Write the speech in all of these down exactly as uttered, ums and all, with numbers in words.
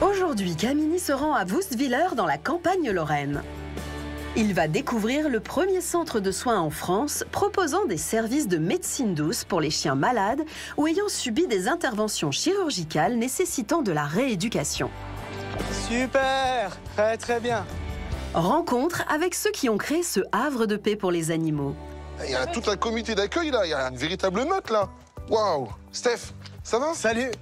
Aujourd'hui, Camini se rend à Woustwiller dans la campagne lorraine. Il va découvrir le premier centre de soins en France proposant des services de médecine douce pour les chiens malades ou ayant subi des interventions chirurgicales nécessitant de la rééducation. Super! Très très bien! Rencontre avec ceux qui ont créé ce havre de paix pour les animaux. Il y a toute la comité d'accueil là, il y a une véritable meute là. Waouh! Steph, ça va? Salut!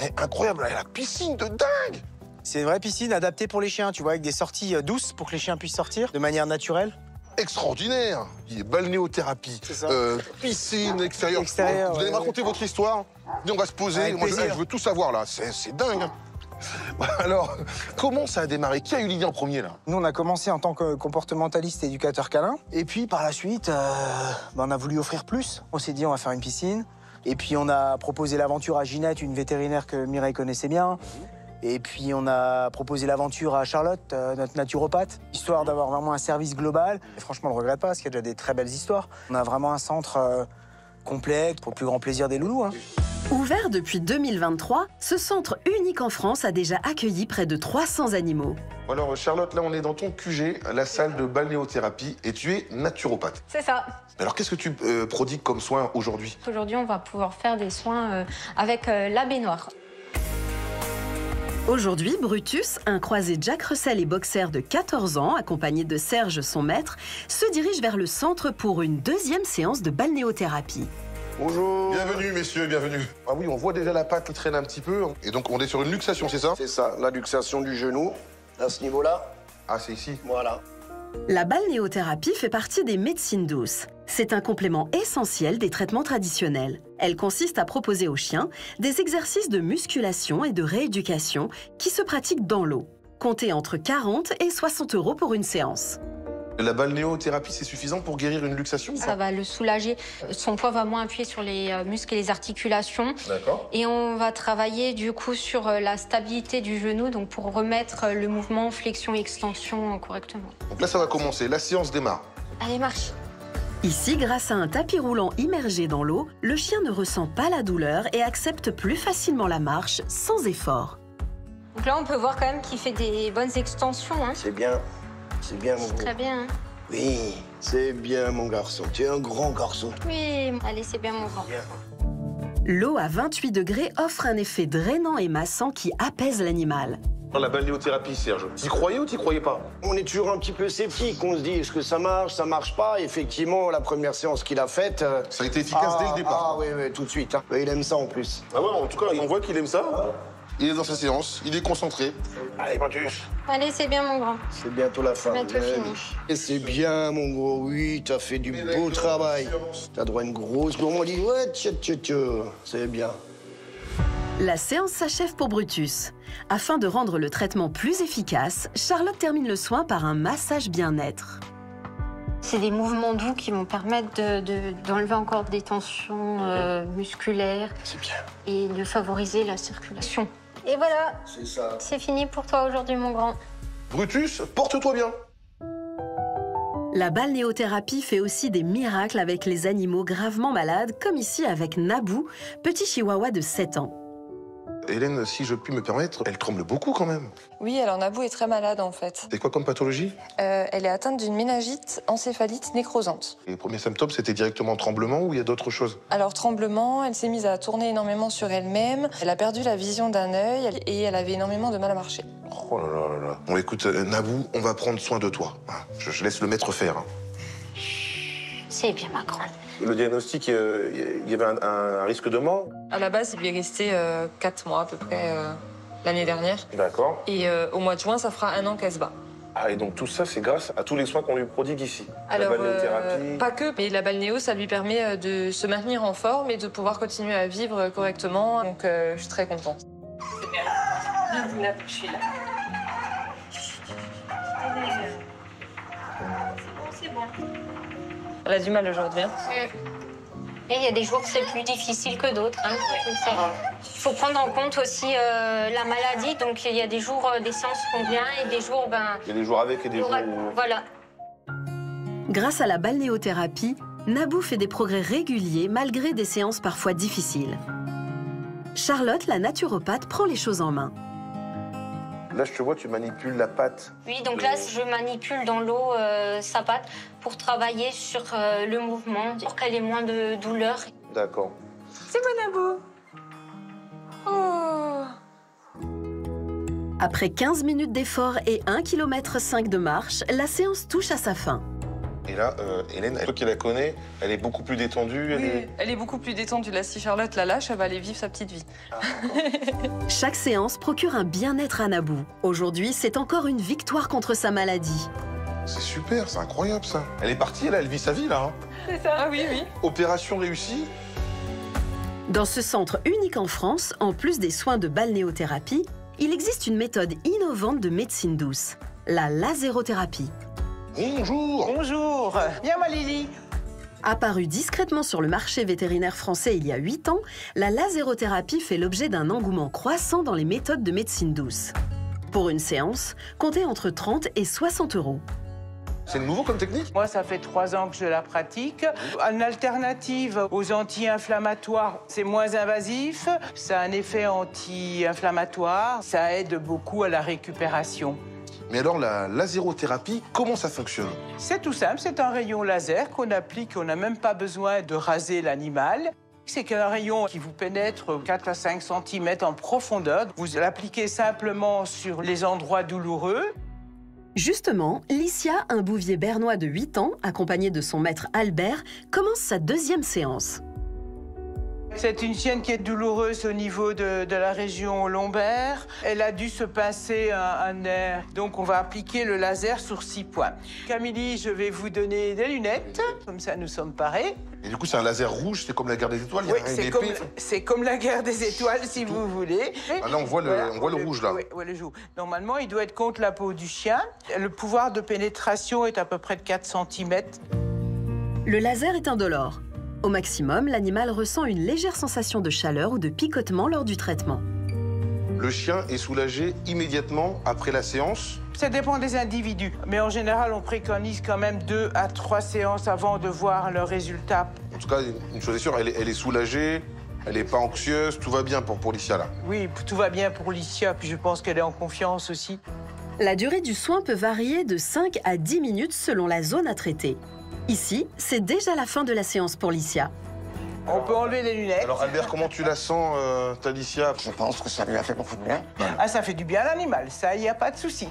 Eh, incroyable, là, il y a la piscine de dingue! C'est une vraie piscine adaptée pour les chiens, tu vois, avec des sorties douces pour que les chiens puissent sortir de manière naturelle. Extraordinaire! Il est balnéothérapie, est ça. Euh, piscine, extérieure. Extérieur, vous allez ouais, raconter ouais. votre histoire, et on va se poser. Moi, je, je veux tout savoir là, c'est dingue! Alors, comment ça a démarré? Qui a eu l'idée en premier, là? Nous, on a commencé en tant que comportementaliste et éducateur câlin. Et puis, par la suite, euh, ben, on a voulu offrir plus. On s'est dit, on va faire une piscine. Et puis, on a proposé l'aventure à Ginette, une vétérinaire que Mireille connaissait bien. Et puis, on a proposé l'aventure à Charlotte, euh, notre naturopathe, histoire d'avoir vraiment un service global. Et franchement, on ne regrette pas, parce qu'il y a déjà des très belles histoires. On a vraiment un centre euh, complet, pour le plus grand plaisir des loulous, hein. Ouvert depuis deux mille vingt-trois, ce centre unique en France a déjà accueilli près de trois cents animaux. Alors Charlotte, là on est dans ton Q G, la salle de balnéothérapie, et tu es naturopathe. C'est ça. Alors qu'est-ce que tu euh, prodigues comme soins aujourd'hui? Aujourd'hui on va pouvoir faire des soins euh, avec euh, la baignoire. Aujourd'hui, Brutus, un croisé Jack Russell et boxer de quatorze ans, accompagné de Serge, son maître, se dirige vers le centre pour une deuxième séance de balnéothérapie. Bonjour. Bienvenue, messieurs, bienvenue. Ah oui, on voit déjà la patte qui traîne un petit peu. Et donc, on est sur une luxation, c'est ça? C'est ça, la luxation du genou, à ce niveau-là. Ah, c'est ici? Voilà. La balnéothérapie fait partie des médecines douces. C'est un complément essentiel des traitements traditionnels. Elle consiste à proposer aux chiens des exercices de musculation et de rééducation qui se pratiquent dans l'eau. Comptez entre quarante et soixante euros pour une séance. La balnéothérapie, c'est suffisant pour guérir une luxation? Ça va le soulager. Son poids va moins appuyer sur les muscles et les articulations. D'accord. Et on va travailler du coup sur la stabilité du genou, donc pour remettre le mouvement flexion-extension correctement. Donc là, ça va commencer. La séance démarre. Allez, marche. Ici, grâce à un tapis roulant immergé dans l'eau, le chien ne ressent pas la douleur et accepte plus facilement la marche sans effort. Donc là, on peut voir quand même qu'il fait des bonnes extensions, hein. C'est bien. C'est bien, mon gars. Très bien. Hein. Oui, c'est bien, mon garçon. Tu es un grand garçon. Oui, allez, c'est bien, mon grand. L'eau à vingt-huit degrés offre un effet drainant et massant qui apaise l'animal. La balnéothérapie, Serge, t'y croyais ou t'y croyais pas? On est toujours un petit peu sceptique. On se dit, est-ce que ça marche, ça marche pas? Effectivement, la première séance qu'il a faite... Euh... Ça a été efficace ah, dès le départ. Ah oui, oui, tout de suite. Hein. Il aime ça, en plus. Ah ouais, en tout cas, on voit qu'il aime ça. Ah. Il est dans sa séance, il est concentré. Allez, Brutus. Allez, c'est bien, mon grand. C'est bientôt la fin. Bientôt fini. Et c'est bien, mon gros. Oui, t'as fait du beau travail. T'as droit à une grosse gourmandise. Ouais, tchè, tchè, tchè. C'est bien. La séance s'achève pour Brutus. Afin de rendre le traitement plus efficace, Charlotte termine le soin par un massage bien-être. C'est des mouvements doux qui vont permettre d'enlever de, de, encore des tensions euh, musculaires. C'est bien. Et de favoriser la circulation. Et voilà, c'est fini pour toi aujourd'hui, mon grand. Brutus, porte-toi bien. La balnéothérapie fait aussi des miracles avec les animaux gravement malades, comme ici avec Nabou, petit chihuahua de sept ans. Hélène, si je puis me permettre, elle tremble beaucoup quand même. Oui, alors Nabou est très malade en fait. C'est quoi comme pathologie? euh, Elle est atteinte d'une méningite encéphalite nécrosante. Et les premiers symptômes, c'était directement tremblement ou il y a d'autres choses? Alors tremblement, elle s'est mise à tourner énormément sur elle-même, elle a perdu la vision d'un œil et elle avait énormément de mal à marcher. Oh là là là là. Bon écoute, euh, Nabou, on va prendre soin de toi. Je, je laisse le maître faire. Hein. C'est bien ma grande. Le diagnostic, euh, il y avait un, un risque de mort? À la base, il lui est resté euh, quatre mois à peu près euh, l'année dernière. D'accord. Et euh, au mois de juin, ça fera un an qu'elle se bat. Ah, et donc tout ça, c'est grâce à tous les soins qu'on lui prodigue ici? Alors, la balnéothérapie... euh, pas que, mais la balnéo, ça lui permet de se maintenir en forme et de pouvoir continuer à vivre correctement. Donc, euh, je suis très contente. Là, je suis là. C'est bon, c'est bon. Elle a du mal aujourd'hui. Hein. Et il y a des jours que c'est plus difficile que d'autres. Hein. Il faut prendre en compte aussi euh, la maladie. Donc il y a des jours, euh, des séances font bien et des jours... Ben, il y a des jours avec et des jours... Voilà. Grâce à la balnéothérapie, Nabou fait des progrès réguliers malgré des séances parfois difficiles. Charlotte, la naturopathe, prend les choses en main. Là, je te vois, tu manipules la pâte. Oui, donc de... là, je manipule dans l'eau euh, sa pâte pour travailler sur euh, le mouvement, pour qu'elle ait moins de douleur. D'accord. C'est bon, Nabou. Oh. Après quinze minutes d'effort et un virgule cinq kilomètre de marche, la séance touche à sa fin. Et là, euh, Hélène, toi qui la connais, elle est beaucoup plus détendue. Elle, oui, est... elle est beaucoup plus détendue. Là, si Charlotte la lâche, elle va aller vivre sa petite vie. Ah, chaque séance procure un bien-être à Nabou. Aujourd'hui, c'est encore une victoire contre sa maladie. C'est super, c'est incroyable, ça. Elle est partie, là, elle vit sa vie, là. Hein. C'est ça. Ah oui, oui. Opération réussie. Dans ce centre unique en France, en plus des soins de balnéothérapie, il existe une méthode innovante de médecine douce, la laserothérapie. Bonjour. Bonjour. Viens, ma Lily. Apparue discrètement sur le marché vétérinaire français il y a huit ans, la laserothérapie fait l'objet d'un engouement croissant dans les méthodes de médecine douce. Pour une séance, comptez entre trente et soixante euros. C'est nouveau comme technique? Moi, ça fait trois ans que je la pratique. En alternative aux anti-inflammatoires, c'est moins invasif, ça a un effet anti-inflammatoire, ça aide beaucoup à la récupération. Mais alors, la lasérothérapie, comment ça fonctionne? C'est tout simple, c'est un rayon laser qu'on applique, on n'a même pas besoin de raser l'animal. C'est un rayon qui vous pénètre quatre à cinq centimètres en profondeur. Vous l'appliquez simplement sur les endroits douloureux. Justement, Licia, un bouvier bernois de huit ans, accompagné de son maître Albert, commence sa deuxième séance. C'est une chienne qui est douloureuse au niveau de, de la région lombaire. Elle a dû se pincer un, un nerf. Donc, on va appliquer le laser sur six points. Camille, je vais vous donner des lunettes. Comme ça, nous sommes parés. Et du coup, c'est un laser rouge. C'est comme la guerre des étoiles. Oui, c'est comme, c'est comme la guerre des étoiles, si tout. Vous voulez. Ah, là, on voit le, voilà, on voit le, le rouge, là. Oui, ouais, le jour. Normalement, il doit être contre la peau du chien. Le pouvoir de pénétration est à peu près de quatre centimètres. Le laser est indolore. Au maximum, l'animal ressent une légère sensation de chaleur ou de picotement lors du traitement. Le chien est soulagé immédiatement après la séance? Ça dépend des individus, mais en général, on préconise quand même deux à trois séances avant de voir le résultat. En tout cas, une chose est sûre, elle est, elle est soulagée, elle n'est pas anxieuse, tout va bien pour, pour Licia, là. Oui, tout va bien pour Licia, puis je pense qu'elle est en confiance aussi. La durée du soin peut varier de cinq à dix minutes selon la zone à traiter. Ici, c'est déjà la fin de la séance pour Licia. On peut enlever les lunettes. Alors, Albert, comment tu la sens, euh, ta Licia? Je pense que ça lui a fait beaucoup de bien. Voilà. Ah, ça fait du bien à l'animal, ça, il n'y a pas de souci.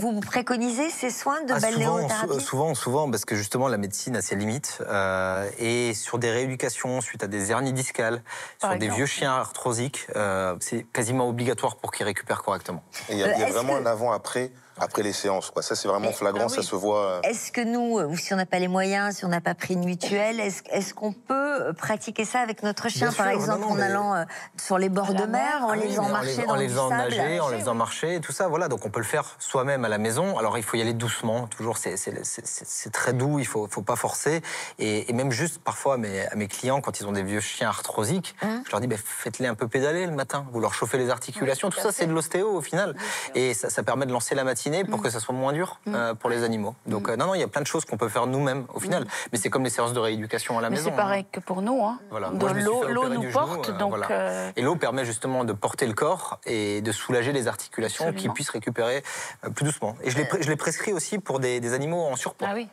Vous préconisez ces soins de ah, balnéothérapie? souvent, souvent, souvent, parce que justement, la médecine a ses limites. Euh, et sur des rééducations suite à des hernies discales, Par sur exemple. des vieux chiens arthrosiques, euh, c'est quasiment obligatoire pour qu'ils récupèrent correctement. Il y a, euh, y a vraiment que... un avant-après après les séances. Quoi. Ça, c'est vraiment flagrant, ah, oui. ça se voit. Est-ce que nous, ou si on n'a pas les moyens, si on n'a pas pris une mutuelle, est-ce est qu'on peut pratiquer ça avec notre chien, Bien par sûr, exemple, non, non, en mais... allant euh, sur les bords de mer, en ah, les faisant oui, marcher dans les, en les nager, nager, en les faisant marcher, et tout ça, voilà. Donc, on peut le faire soi-même à la maison. Alors, il faut y aller doucement, toujours, c'est très doux, il ne faut, faut pas forcer. Et, et même juste, parfois, à mes, à mes clients, quand ils ont des vieux chiens arthrosiques, hum. je leur dis, bah, faites-les un peu pédaler le matin, vous leur chauffez les articulations, oui, tout ça, c'est de l'ostéo, au final. Et ça, ça permet de lancer la matinée pour mmh. que ça soit moins dur mmh. euh, pour les animaux. Donc, euh, non, non, il y a plein de choses qu'on peut faire nous-mêmes, au final. Mmh. Mais c'est comme les séances de rééducation à la mais maison. C'est pareil hein. que pour nous. Hein. Voilà. L'eau nous porte. Genou, donc, euh, voilà. euh... Et l'eau permet justement de porter le corps et de soulager les articulations qui puissent récupérer euh, plus doucement. Et je les, je les prescris aussi pour des, des animaux en surpoids. Ah oui.